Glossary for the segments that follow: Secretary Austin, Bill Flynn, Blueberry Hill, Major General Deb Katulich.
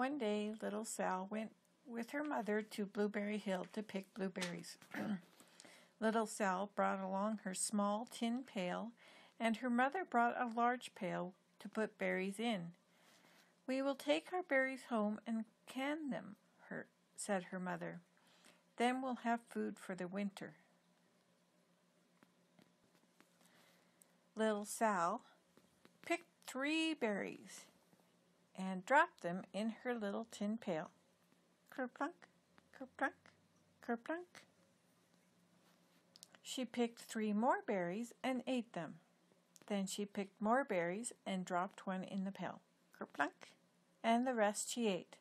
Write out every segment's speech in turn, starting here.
One day, little Sal went with her mother to Blueberry Hill to pick blueberries. Little Sal brought along her small tin pail, and her mother brought a large pail to put berries in. "We will take our berries home and can them," said her mother. "Then we'll have food for the winter." Little Sal picked 3 berries and dropped them in her little tin pail. Kerplunk, kerplunk, kerplunk. She picked 3 more berries and ate them. Then she picked more berries and dropped one in the pail. Kerplunk, and the rest she ate.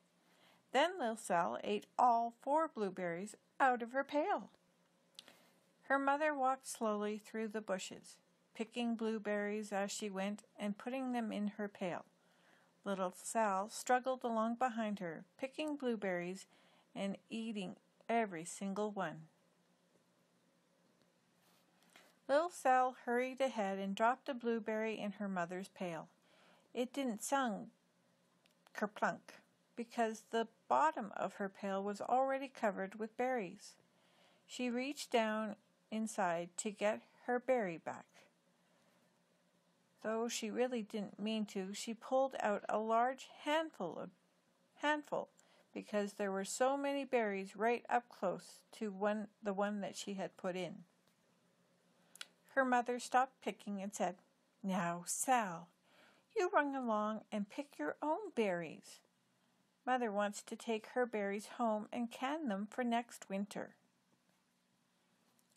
Then Little Sal ate all 4 blueberries out of her pail. Her mother walked slowly through the bushes, picking blueberries as she went and putting them in her pail. Little Sal struggled along behind her, picking blueberries and eating every single one. Little Sal hurried ahead and dropped a blueberry in her mother's pail. It didn't sound kerplunk because the bottom of her pail was already covered with berries. She reached down inside to get her berry back. Though she really didn't mean to, she pulled out a large handful because there were so many berries right up close to the one that she had put in. Her mother stopped picking and said, "Now, Sal, you run along and pick your own berries. Mother wants to take her berries home and can them for next winter."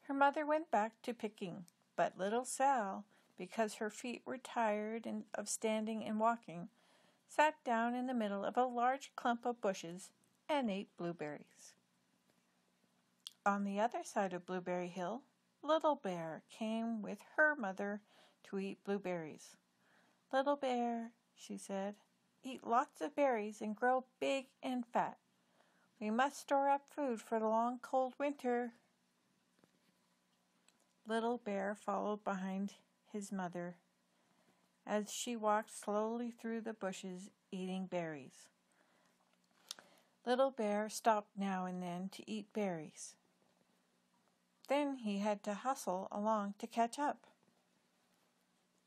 Her mother went back to picking, but little Sal, because her feet were tired of standing and walking, sat down in the middle of a large clump of bushes and ate blueberries. On the other side of Blueberry Hill, Little Bear came with her mother to eat blueberries. "Little Bear," she said, "eat lots of berries and grow big and fat. We must store up food for the long, cold winter." Little Bear followed behind his mother as she walked slowly through the bushes eating berries. Little Bear stopped now and then to eat berries. Then he had to hustle along to catch up.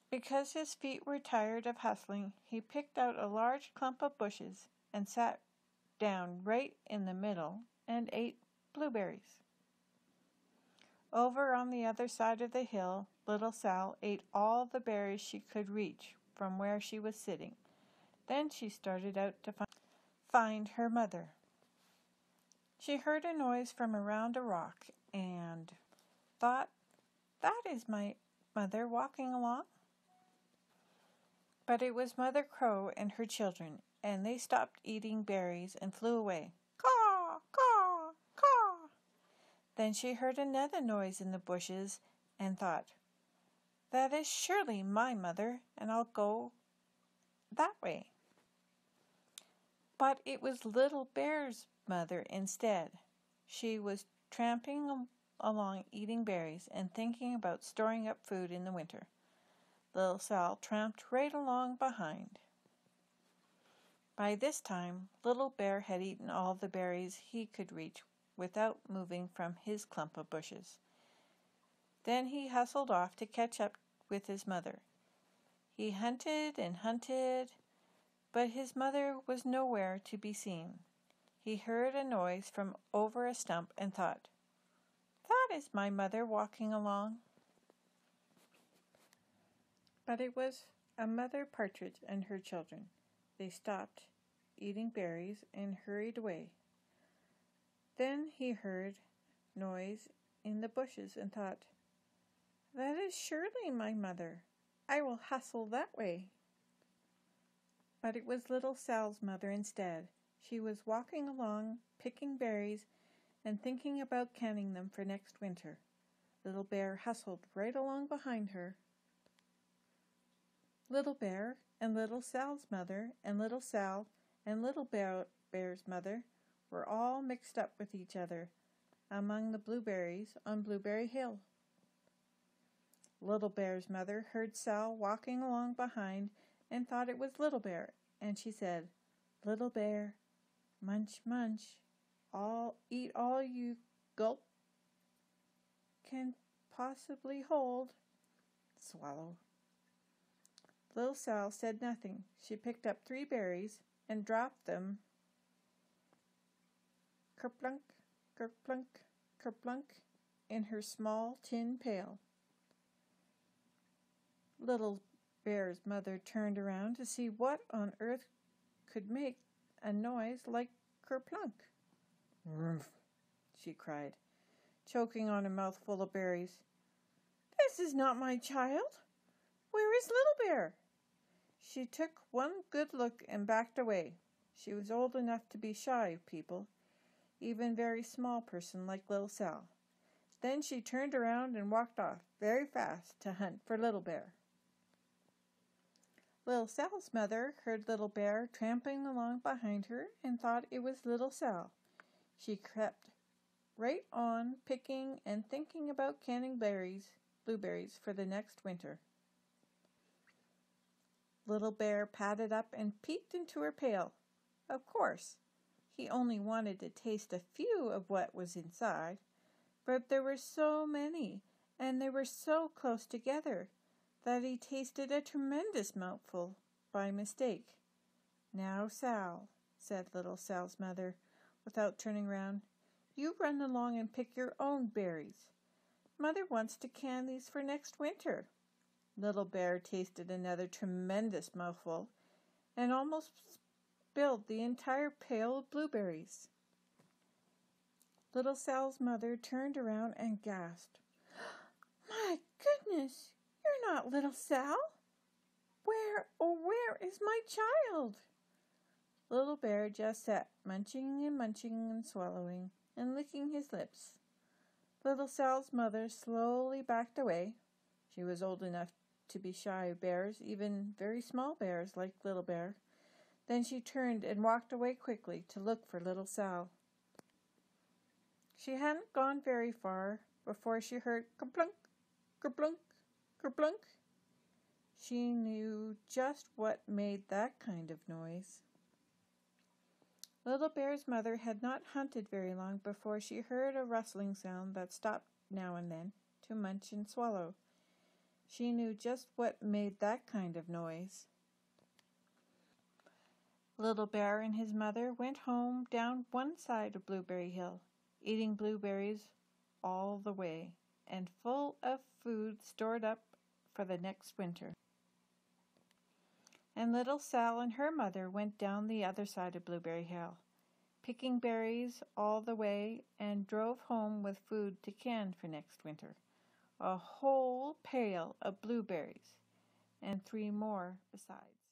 Because his feet were tired of hustling, he picked out a large clump of bushes and sat down right in the middle and ate blueberries. Over on the other side of the hill, Little Sal ate all the berries she could reach from where she was sitting. Then she started out to find her mother. She heard a noise from around a rock and thought, "That is my mother walking along." But it was Mother Crow and her children, and they stopped eating berries and flew away. Caw, caw, caw. Then she heard another noise in the bushes and thought, "That is surely my mother, and I'll go that way." But it was Little Bear's mother instead. She was tramping along eating berries and thinking about storing up food in the winter. Little Sal tramped right along behind. By this time, Little Bear had eaten all the berries he could reach without moving from his clump of bushes. Then he hustled off to catch up with his mother. He hunted and hunted, but his mother was nowhere to be seen. He heard a noise from over a stump and thought, "That is my mother walking along." But it was a mother partridge and her children. They stopped eating berries and hurried away. Then he heard noise in the bushes and thought, "That is surely my mother. I will hustle that way." But it was Little Sal's mother instead. She was walking along, picking berries, and thinking about canning them for next winter. Little Bear hustled right along behind her. Little Bear and Little Sal's mother and Little Sal and Little Bear's mother were all mixed up with each other among the blueberries on Blueberry Hill. Little Bear's mother heard Sal walking along behind and thought it was Little Bear, and she said, "Little Bear, Munch, munch. Eat all you gulp can possibly hold. Swallow. Little Sal said nothing. She picked up 3 berries and dropped them. Kerplunk, kerplunk, kerplunk, in her small tin pail. Little Bear's mother turned around to see what on earth could make a noise like kerplunk. Rumph, she cried, choking on a mouthful of berries. This is not my child. Where is Little Bear? She took one good look and backed away. She was old enough to be shy of people, even very small person like Little Sal. Then she turned around and walked off very fast to hunt for Little Bear. Little Sal's mother heard Little Bear tramping along behind her and thought it was Little Sal. She crept right on, picking and thinking about canning blueberries for the next winter. Little Bear padded up and peeked into her pail. Of course, he only wanted to taste a few of what was inside, but there were so many, and they were so close together, that he tasted a tremendous mouthful by mistake. Now, Sal, said Little Sal's mother, without turning round, you run along and pick your own berries. Mother wants to can these for next winter. Little Bear tasted another tremendous mouthful and almost spilled the entire pail of blueberries. Little Sal's mother turned around and gasped. My goodness! You're not Little Sal. Where is my child? Little Bear just sat munching and munching and swallowing and licking his lips. Little Sal's mother slowly backed away. She was old enough to be shy of bears, even very small bears like Little Bear. Then she turned and walked away quickly to look for Little Sal. She hadn't gone very far before she heard kerplunk, kerplunk, kerplunk. She knew just what made that kind of noise. Little Bear's mother had not hunted very long before she heard a rustling sound that stopped now and then to munch and swallow. She knew just what made that kind of noise. Little Bear and his mother went home down one side of Blueberry Hill, eating blueberries all the way, and full of food stored up for the next winter. And Little Sal and her mother went down the other side of Blueberry Hill, picking berries all the way, and drove home with food to can for next winter. A whole pail of blueberries, and 3 more besides.